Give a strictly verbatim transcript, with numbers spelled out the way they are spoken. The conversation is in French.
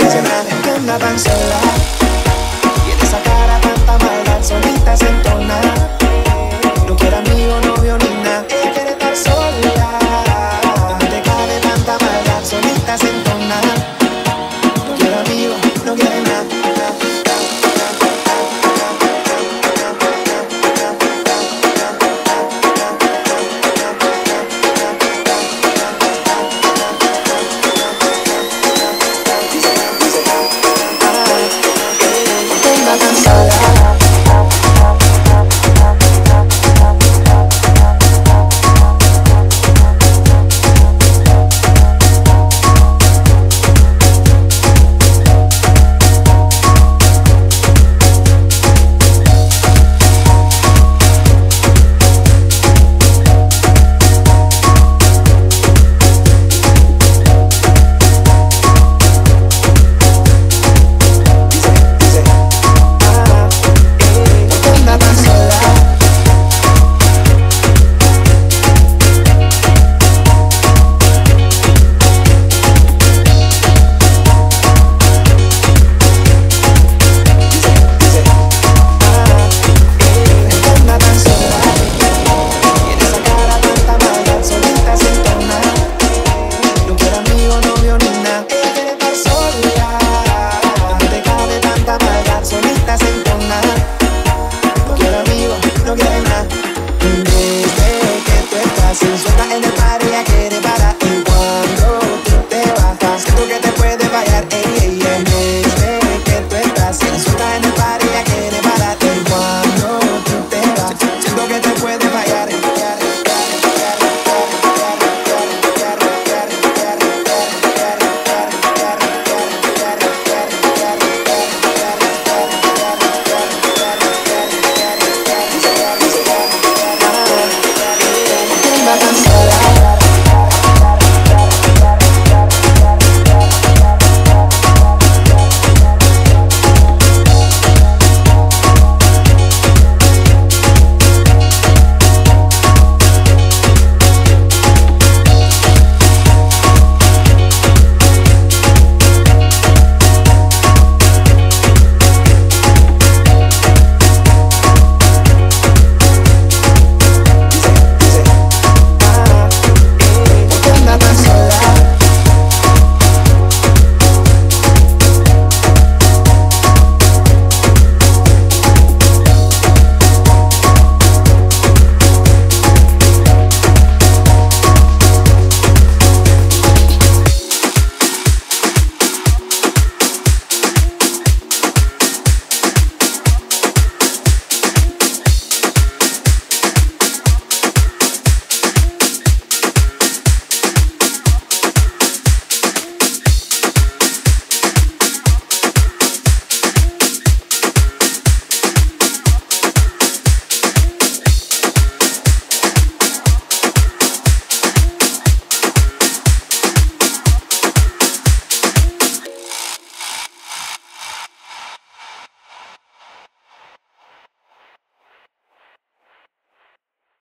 originale, que andaban sola.